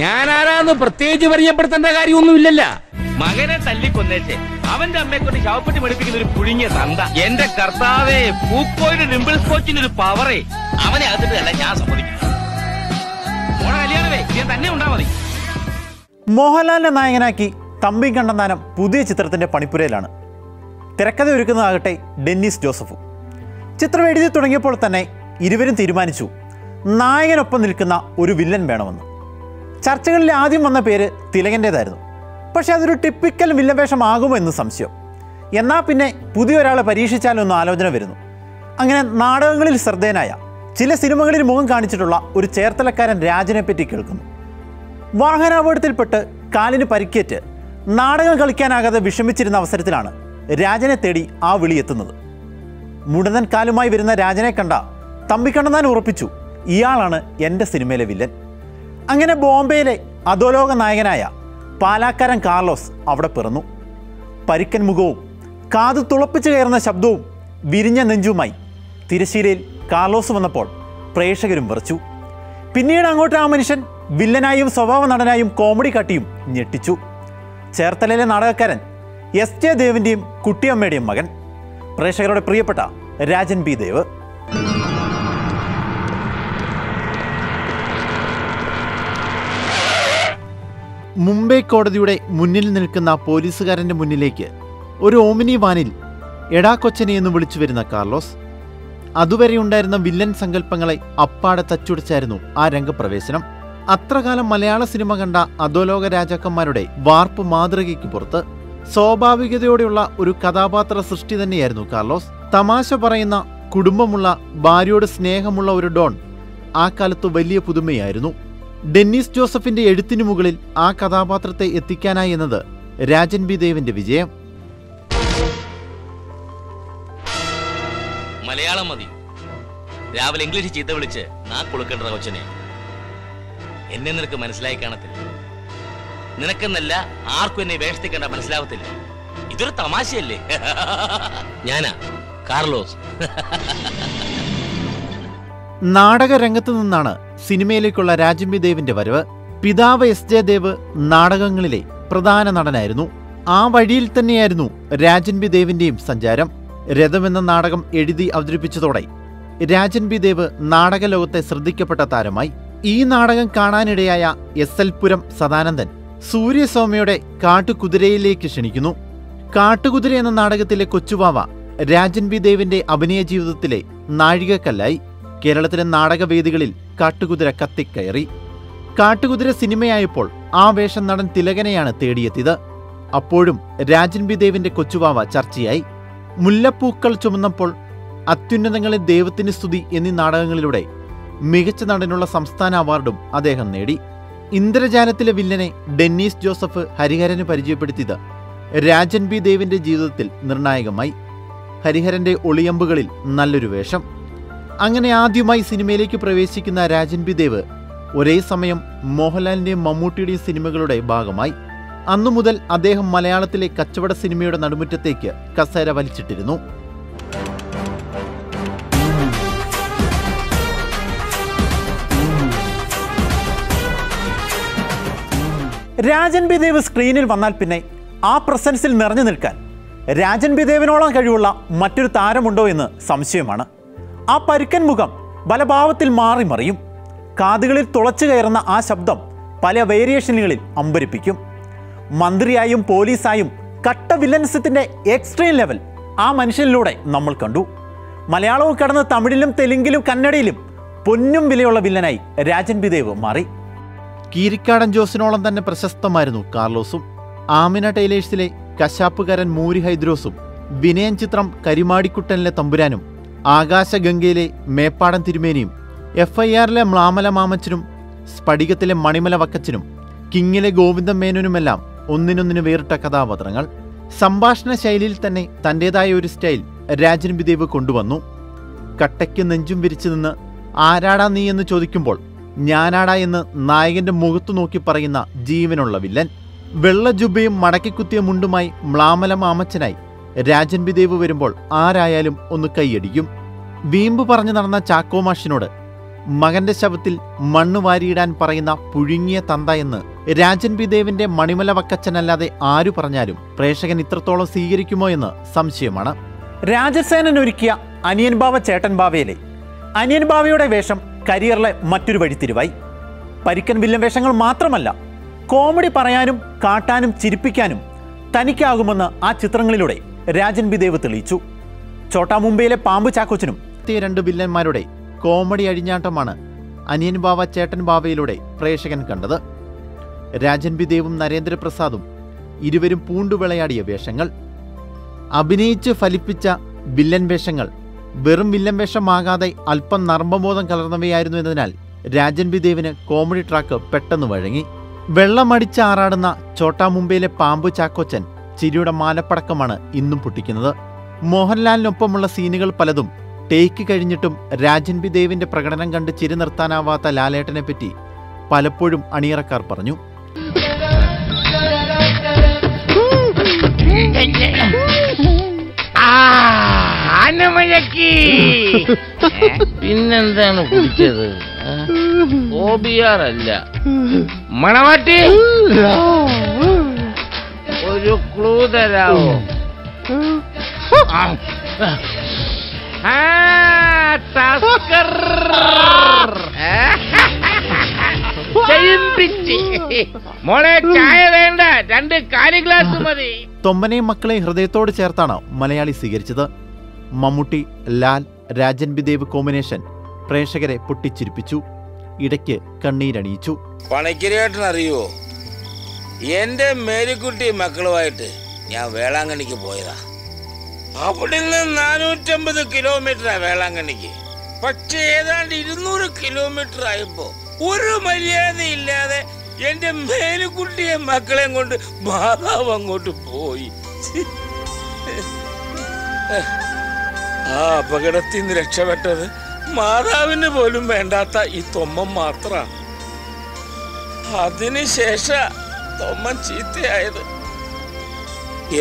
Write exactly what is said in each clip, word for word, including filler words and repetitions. ഞാൻ ആരാന്ന് പ്രത്യേകിച്ച് പരിചയപ്പെടുത്തേണ്ട കാര്യമൊന്നുമില്ലല്ല. മകനെ തല്ലിക്കൊന്നേച്ച് അവന്റെ അമ്മയെ കൊണ്ട് ശവപ്പെട്ടി പഠിപ്പിക്കുന്ന ഒരു പുഴുങ്ങിയ തന്ത. എന്റെ കർത്താവേ, പൂക്കോയുടെ നിമ്പിൾ സ്കോച്ചിന്റെ ഒരു പവറേ അവനെ അകത്തിട്ടല്ല ഞാൻ സമ്മതിക്കുന്നു. മോളെ കല്യാണമേ ഞാൻ തന്നെ ഉണ്ടാ മതി. മോഹൻലാലിനെ നായകനാക്കി തമ്പി കണ്ണന്താനം പുതിയ ചിത്രത്തിന്റെ പണിപ്പുരയിലാണ്. തിരക്കഥ ഒരുക്കുന്നതാകട്ടെ ഡെന്നിസ് ജോസഫും. ചിത്രം എഴുതി തുടങ്ങിയപ്പോൾ തന്നെ ഇരുവരും തീരുമാനിച്ചു നായകനൊപ്പം നിൽക്കുന്ന ഒരു വില്ലൻ വേണമെന്ന്. ചർച്ചകളിൽ ആദ്യം വന്ന പേര് തിലകൻ്റേതായിരുന്നു. പക്ഷേ അതൊരു ടിപ്പിക്കൽ വില്ലൻ വേഷമാകുമോ എന്ന് സംശയം. എന്നാൽ പിന്നെ പുതിയൊരാളെ പരീക്ഷിച്ചാലൊന്ന് ആലോചന വരുന്നു. അങ്ങനെ നാടകങ്ങളിൽ ശ്രദ്ധേയനായ, ചില സിനിമകളിൽ മുഖം കാണിച്ചിട്ടുള്ള ഒരു ചേർത്തലക്കാരൻ രാജനെ പറ്റി കേൾക്കുന്നു. വാഹനാപകടത്തിൽപ്പെട്ട് കാലിന് പരിക്കേറ്റ് നാടകം കളിക്കാനാകാതെ വിഷമിച്ചിരുന്ന അവസരത്തിലാണ് രാജനെ തേടി ആ വിളിയെത്തുന്നത്. മുടന്തൻ കാലുമായി വരുന്ന രാജനെ കണ്ട തമ്പിക്കണ്ണന്താൻ ഉറപ്പിച്ചു, ഇയാളാണ് എൻ്റെ സിനിമയിലെ വില്ലൻ. അങ്ങനെ ബോംബെയിലെ അധോലോക നായകനായ പാലാക്കാരൻ കാർലോസ് അവിടെ പിറന്നു. പരിക്കൻ മുഖവും കാത് തുളപ്പിച്ച് കയറുന്ന ശബ്ദവും വിരിഞ്ഞ നെഞ്ചുമായി തിരശ്ശീലയിൽ കാർലോസ് വന്നപ്പോൾ പ്രേക്ഷകരും വിറച്ചു. പിന്നീട് അങ്ങോട്ട് ആ മനുഷ്യൻ വില്ലനായും സ്വഭാവ നടനായും കോമഡി കാട്ടിയും ഞെട്ടിച്ചു. ചേർത്തലയിലെ നാടകക്കാരൻ എസ് ജെ ദേവിൻ്റെയും കുട്ടിയമ്മയുടെയും മകൻ, പ്രേക്ഷകരുടെ പ്രിയപ്പെട്ട രാജൻ പി ദേവ്. മുംബൈ കോടതിയുടെ മുന്നിൽ നിൽക്കുന്ന പോലീസുകാരൻ്റെ മുന്നിലേക്ക് ഒരു ഓമിനി വാനിൽ എടാ കൊച്ചനെ എന്ന് വിളിച്ചു വരുന്ന കാർലോസ്. അതുവരെ ഉണ്ടായിരുന്ന വില്ലൻ സങ്കല്പങ്ങളെ അപ്പാടെ തച്ചുടച്ചായിരുന്നു ആ രംഗപ്രവേശനം. അത്രകാലം മലയാള സിനിമ കണ്ട അധോലോക രാജാക്കന്മാരുടെ വാർപ്പ് മാതൃകയ്ക്ക് പുറത്ത് സ്വാഭാവികതയോടെയുള്ള ഒരു കഥാപാത്ര സൃഷ്ടി തന്നെയായിരുന്നു കാർലോസ്. തമാശ പറയുന്ന, കുടുംബമുള്ള, ഭാര്യയോട് സ്നേഹമുള്ള ഒരു ഡോൺ ആ കാലത്ത് വലിയ പുതുമയായിരുന്നു. ഡെന്നിസ് ജോസഫിന്റെ എഴുത്തിനു മുകളിൽ ആ കഥാപാത്രത്തെ എത്തിക്കാനായി എന്നത് രാജൻ ബി ദേവിന്റെ വിജയം. മലയാളം മതി, രാവിലെ ഇംഗ്ലീഷ് ചീത്ത വിളിച്ച് നാ കുളുക്കേണ്ട കൊച്ചനെ, എന്നെ നിനക്ക് മനസ്സിലായി കാണത്തില്ല, നിനക്കെന്നല്ല ആർക്കും എന്നെ വേഷത്തിക്കേണ്ട മനസ്സിലാവത്തില്ല, ഇതൊരു തമാശയല്ലേ, ഞാനാ കാർലോസ്. നാടകരംഗത്ത് നിന്നാണ് സിനിമയിലേക്കുള്ള രാജൻ പി ദേവിന്റെ വരവ്. പിതാവ് എസ് ജെ ദേവ് നാടകങ്ങളിലെ പ്രധാന നടനായിരുന്നു. ആ വഴിയിൽ തന്നെയായിരുന്നു രാജൻ പി ദേവിന്റെയും സഞ്ചാരം. രഥം എന്ന നാടകം എഴുതി അവതരിപ്പിച്ചതോടെ രാജൻ പി ദേവ് നാടകലോകത്തെ ശ്രദ്ധിക്കപ്പെട്ട താരമായി. ഈ നാടകം കാണാനിടയായ എസ് എൽ പുരം സദാനന്ദൻ സൂര്യസ്വാമിയുടെ കാട്ടുകുതിരയിലേക്ക് ക്ഷണിക്കുന്നു. കാട്ടുകുതിര എന്ന നാടകത്തിലെ കൊച്ചുവാവ രാജൻ പി ദേവിന്റെ അഭിനയ ജീവിതത്തിലെ നാഴികക്കല്ലായി. കേരളത്തിലെ നാടകവേദികളിൽ കാട്ടുകുതിര കത്തിക്കയറി. കാട്ടുകുതിര സിനിമയായപ്പോൾ ആ വേഷം നടൻ തിലകനെയാണ് തേടിയെത്തിയത്. അപ്പോഴും രാജൻ പി ദേവിന്റെ കൊച്ചുവാവ ചർച്ചയായി. മുല്ലപ്പൂക്കൾ ചുമന്നപ്പോൾ, അത്യുന്നതങ്ങളിൽ ദൈവത്തിന് സ്തുതി എന്നീ നാടകങ്ങളിലൂടെ മികച്ച നടനുള്ള സംസ്ഥാന അവാർഡും അദ്ദേഹം നേടി. ഇന്ദ്രജാലത്തിലെ വില്ലനെ ഡെന്നിസ് ജോസഫ് ഹരിഹരന് പരിചയപ്പെടുത്തിയത് രാജൻ പി ദേവിന്റെ ജീവിതത്തിൽ നിർണായകമായി. ഹരിഹരന്റെ ഒളിയമ്പുകളിൽ നല്ലൊരു വേഷം. അങ്ങനെ ആദ്യമായി സിനിമയിലേക്ക് പ്രവേശിക്കുന്ന രാജൻ പി ദേവ് ഒരേ സമയം മോഹൻലാലിൻ്റെയും മമ്മൂട്ടിയുടെയും സിനിമകളുടെ ഭാഗമായി. അന്നു മുതൽ അദ്ദേഹം മലയാളത്തിലെ കച്ചവട സിനിമയുടെ നടുമുറ്റത്തേക്ക് കസേര വലിച്ചിട്ടിരുന്നു. രാജൻ പി ദേവ് സ്ക്രീനിൽ വന്നാൽ പിന്നെ ആ പ്രസൻസിൽ നിറഞ്ഞു നിൽക്കാൻ രാജൻ പി ദേവിനോളം കഴിവുള്ള മറ്റൊരു താരമുണ്ടോ എന്ന് സംശയമാണ്. ആ പരുക്കൻ മുഖം ബലഭാവത്തിൽ മാറി മറിയും. കാതുകളിൽ തുളച്ചു കയറുന്ന ആ ശബ്ദം പല വേരിയേഷനുകളിൽ അമ്പരിപ്പിക്കും. മന്ത്രിയായും പോലീസായും കട്ട വില്ലൻസത്തിൻ്റെ എക്സ്ട്രീം ലെവൽ ആ മനുഷ്യനിലൂടെ നമ്മൾ കണ്ടു. മലയാളവും കടന്ന് തമിഴിലും തെലുങ്കിലും കന്നഡയിലും പൊന്നും വിലയുള്ള വില്ലനായി രാജൻ പി ദേവ് മാറി. കീരിക്കാടൻ ജോസിനോളം തന്നെ പ്രശസ്തമായിരുന്നു കാർലോസും. ആമിന ടൈലേഴ്സിലെ കശാപ്പുകാരൻ മൂരി ഹൈദ്രോസും വിനയൻ ചിത്രം കരിമാടിക്കുട്ടനിലെ തമ്പുരാനും ആകാശഗംഗയിലെ മേപ്പാടൻ തിരുമേനിയും എഫ് ഐ ആറിലെ മ്ലാമല മാമച്ചനും സ്ഫടികത്തിലെ മണിമല വക്കച്ചനും കിങ്ങിലെ ഗോവിന്ദൻ മേനോനുമെല്ലാം ഒന്നിനൊന്നിന് വേറിട്ട കഥാപാത്രങ്ങൾ. സംഭാഷണ ശൈലിയിൽ തന്നെ തൻ്റേതായ ഒരു സ്റ്റൈൽ രാജൻ പി ദേവ് കൊണ്ടുവന്നു. കട്ടയ്ക്ക് നെഞ്ചും വിരിച്ചു നിന്ന് ആരാടാ നീ എന്ന് ചോദിക്കുമ്പോൾ ഞാനാടാ എന്ന് നായകൻ്റെ മുഖത്തു നോക്കി പറയുന്ന ജീവനുള്ള വില്ലൻ. വെള്ള ജുബയും മടക്കിക്കുത്തിയ മുണ്ടുമായി മ്ലാമല മാമച്ചനായി രാജൻ പി ദേവ് വരുമ്പോൾ ആരായാലും ഒന്ന് കൈയടിക്കും. വീമ്പ് പറഞ്ഞു നടന്ന ചാക്കോ മാഷിനോട് മകന്റെ ശവത്തിൽ മണ്ണ് വാരിയിടാൻ പറയുന്ന പുഴുങ്ങിയ തന്ത എന്ന് രാജൻ പി ദേവിന്റെ മണിമല വക്കച്ചനല്ലാതെ ആരു പറഞ്ഞാലും പ്രേക്ഷകൻ ഇത്രത്തോളം സ്വീകരിക്കുമോ എന്ന് സംശയമാണ്. രാജസേനൻ ഒരുക്കിയ അനിയൻ ബാവ ചേട്ടൻ ബാവയിലെ അനിയൻ ബാവയുടെ വേഷം കരിയറിലെ മറ്റൊരു വഴിത്തിരിവായി. പരിക്കൻ വില്ലൻ വേഷങ്ങൾ മാത്രമല്ല, കോമഡി പറയാനും കാട്ടാനും ചിരിപ്പിക്കാനും തനിക്കാകുമെന്ന് ആ ചിത്രങ്ങളിലൂടെ രാജൻ പി ദേവ് തെളിയിച്ചു. ചോട്ടാ മുംബൈയിലെ പാമ്പ് ചാക്കോച്ചനും രണ്ട് വില്ലന്മാരുടെ കോമഡി അഴിഞ്ഞാട്ടമാണ് അനിയൻ ബാവ ചേട്ടൻ ബാവയിലൂടെ പ്രേക്ഷകൻ കണ്ടത്. രാജൻ പി ദേവും നരേന്ദ്രപ്രസാദും ഇരുവരും പൂണ്ടുവിളയാടിയ വേഷങ്ങൾ. അഭിനയിച്ച് ഫലിപ്പിച്ച വില്ലൻ വേഷങ്ങൾ വെറും വില്ലൻ വേഷമാകാതെ അല്പം നർമ്മബോധം കലർന്നവയായിരുന്നു എന്നതിനാൽ രാജൻ പി ദേവിന് കോമഡി ട്രാക്ക് പെട്ടെന്ന് വഴങ്ങി. വെള്ളമടിച്ച് ആറാടുന്ന ചോട്ടാ മുംബൈയിലെ പാമ്പു ചാക്കോച്ചൻ ചിരിയുടെ മാലപ്പടക്കമാണ് ഇന്നും പൊട്ടിക്കുന്നത്. മോഹൻലാലിനൊപ്പമുള്ള സീനുകൾ പലതും ടേക്ക് കഴിഞ്ഞിട്ടും രാജൻ പി ദേവിന്റെ പ്രകടനം കണ്ട് ചിരി നിർത്താനാവാത്ത ലാലേട്ടനെ പറ്റി പലപ്പോഴും അണിയറക്കാർ പറഞ്ഞു. പിന്നെന്താണ് കുടിച്ചത്? മണവാട്ടി ഒരു ക്ലൂ തരാവോ? തൊമ്മനെയും മക്കളെ ഹൃദയത്തോട് ചേർത്താണ് മലയാളി സ്വീകരിച്ചത്. മമ്മൂട്ടി ലാൽ രാജൻ പി ദേവ് കോമ്പിനേഷൻ പ്രേക്ഷകരെ പൊട്ടിച്ചിരിപ്പിച്ചു, ഇടയ്ക്ക് കണ്ണീരണിയിച്ചു. പണക്കിരിയേട്ടൻ അറിയുവോ, എന്റെ മേരിക്കുട്ടി മക്കളുമായിട്ട് ഞാൻ വേളാങ്കണ്ണിക്ക് പോയതാ. അവിടുന്ന് നാനൂറ്റമ്പത് കിലോമീറ്ററാ വേളാങ്കണ്ണിക്ക്. പക്ഷേ ഏതാണ്ട് ഇരുന്നൂറ് കിലോമീറ്റർ ആയപ്പോ ഒരു മര്യാദയില്ലാതെ എന്റെ മേലുക്കുട്ടിയെ മക്കളെയും കൊണ്ട് മാതാവ് അങ്ങോട്ട് പോയി. ആ അപകടത്തിൽ നിന്ന് രക്ഷപ്പെട്ടത് മാതാവിന് പോലും വേണ്ടാത്ത ഈ തൊമ്മൻ മാത്രമാണ്. അതിനുശേഷം തൊമ്മൻ ചീത്തയായത്.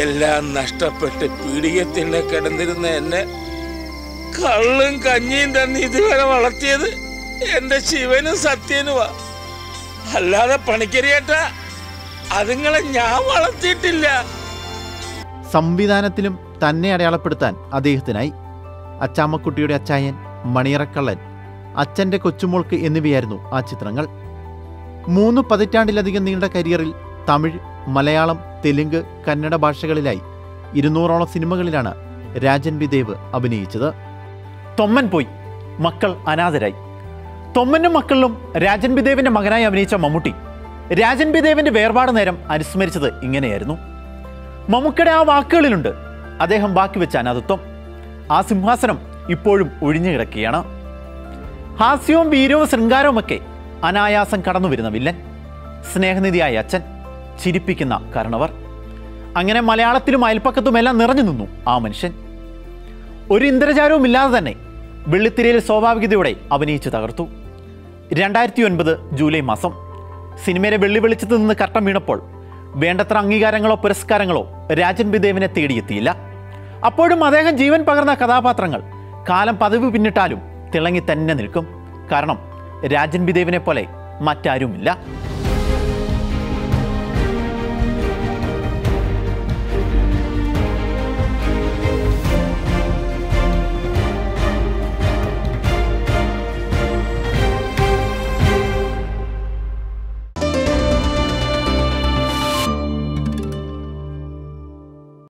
എല്ലാം നഷ്ടപ്പെട്ട് പീഡികത്തിൻ്റെ കിടന്നിരുന്ന എന്നെ കള്ളും കഞ്ഞിയും തന്നെ ഇതുവരെ വളർത്തിയത് എന്റെ ശിവനും സത്യനുവാ. അല്ലാതെ പണിക്കരിയേട്ടാ അതുങ്ങളെ ഞാൻ വളർത്തിയിട്ടില്ല. സംവിധാനത്തിലും തന്നെ അടയാളപ്പെടുത്താൻ അദ്ദേഹത്തിനായി അച്ചാമ്മക്കുട്ടിയുടെ അച്ചായൻ, മണിയറക്കള്ളൻ, അച്ഛൻ്റെ കൊച്ചുമോൾക്ക് എന്നിവയായിരുന്നു ആ ചിത്രങ്ങൾ. മൂന്ന് പതിറ്റാണ്ടിലധികം നീണ്ട കരിയറിൽ തമിഴ്, മലയാളം, തെലുങ്ക്, കന്നഡ ഭാഷകളിലായി ഇരുന്നൂറോളം സിനിമകളിലാണ് രാജൻ പി ദേവ് അഭിനയിച്ചത്. തൊമ്മൻ പോയി, മക്കൾ അനാഥരായി. തൊമ്മനും മക്കളിലും രാജൻ പി ദേവിൻ്റെ മകനായി അഭിനയിച്ച മമ്മൂട്ടി രാജൻ പി ദേവിൻ്റെ വേർപാട് നേരം അനുസ്മരിച്ചത് ഇങ്ങനെയായിരുന്നു. മമ്മൂക്കയുടെ ആ വാക്കുകളിലുണ്ട് അദ്ദേഹം ബാക്കി വെച്ച അനാഥത്വം. ആ സിംഹാസനം ഇപ്പോഴും ഒഴിഞ്ഞു കിടക്കുകയാണ്. ഹാസ്യവും വീര്യവും ശൃംഗാരവുമൊക്കെ അനായാസം കടന്നു വരുന്ന വില്ലൻ, സ്നേഹനിധിയായ അച്ഛൻ, ചിരിപ്പിക്കുന്ന കാരണവർ, അങ്ങനെ മലയാളത്തിലും അയൽപ്പക്കത്തുമെല്ലാം നിറഞ്ഞു നിന്നു ആ മനുഷ്യൻ. ഒരു ഇന്ദ്രജാലവും ഇല്ലാതെ തന്നെ വെള്ളിത്തിരയിൽ സ്വാഭാവികതയോടെ അഭിനയിച്ച് തകർത്തു. രണ്ടായിരത്തി ഒൻപത് ജൂലൈ മാസം സിനിമയിലെ വെള്ളി വെളിച്ചത്ത് നിന്ന് കട്ടം വീണപ്പോൾ വേണ്ടത്ര അംഗീകാരങ്ങളോ പുരസ്കാരങ്ങളോ രാജൻ പി ദേവിനെ തേടിയെത്തിയില്ല. അപ്പോഴും അദ്ദേഹം ജീവൻ പകർന്ന കഥാപാത്രങ്ങൾ കാലം പതിവ് പിന്നിട്ടാലും തിളങ്ങി തന്നെ നിൽക്കും. കാരണം രാജൻ പി ദേവിനെ പോലെ മറ്റാരുമില്ല.